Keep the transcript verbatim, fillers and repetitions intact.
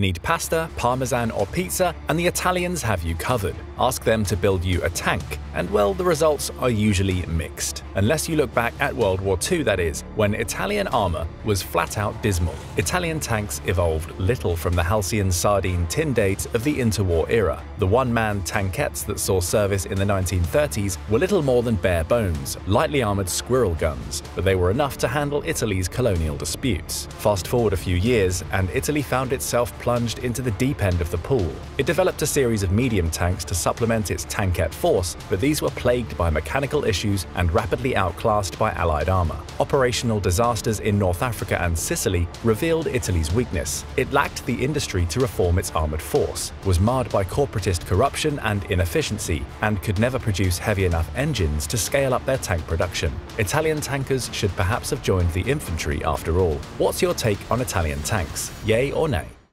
Need pasta, parmesan or pizza, and the Italians have you covered. Ask them to build you a tank, and well, the results are usually mixed. Unless you look back at World War Two, that is, when Italian armor was flat out dismal. Italian tanks evolved little from the halcyon sardine tin dates of the interwar era. The one-man tankettes that saw service in the nineteen thirties were little more than bare bones, lightly armored squirrel guns, but they were enough to handle Italy's colonial disputes. Fast forward a few years, and Italy found itself plunged into the deep end of the pool. It developed a series of medium tanks to supplement its tankette force, but these were plagued by mechanical issues and rapidly outclassed by Allied armor. Operational disasters in North Africa and Sicily revealed Italy's weakness. It lacked the industry to reform its armored force, was marred by corporatist corruption and inefficiency, and could never produce heavy enough engines to scale up their tank production. Italian tankers should perhaps have joined the infantry after all. What's your take on Italian tanks? Yay or nay?